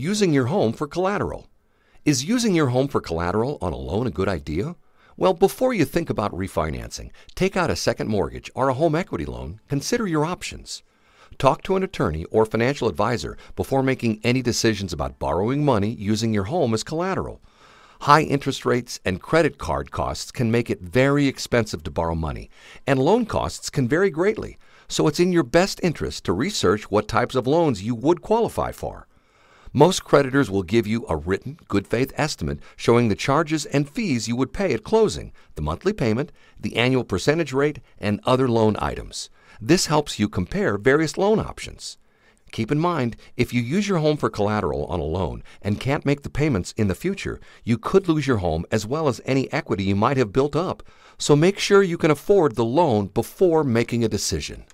using your home for collateral. Is using your home for collateral on a loan a good idea? Well, before you think about refinancing, take out a second mortgage or a home equity loan, consider your options. Talk to an attorney or financial advisor before making any decisions about borrowing money using your home as collateral. High interest rates and credit card costs can make it very expensive to borrow money, and loan costs can vary greatly, so it's in your best interest to research what types of loans you would qualify for. Most creditors will give you a written, good-faith estimate showing the charges and fees you would pay at closing, the monthly payment, the annual percentage rate, and other loan items. This helps you compare various loan options. Keep in mind, if you use your home for collateral on a loan and can't make the payments in the future, you could lose your home as well as any equity you might have built up. So make sure you can afford the loan before making a decision.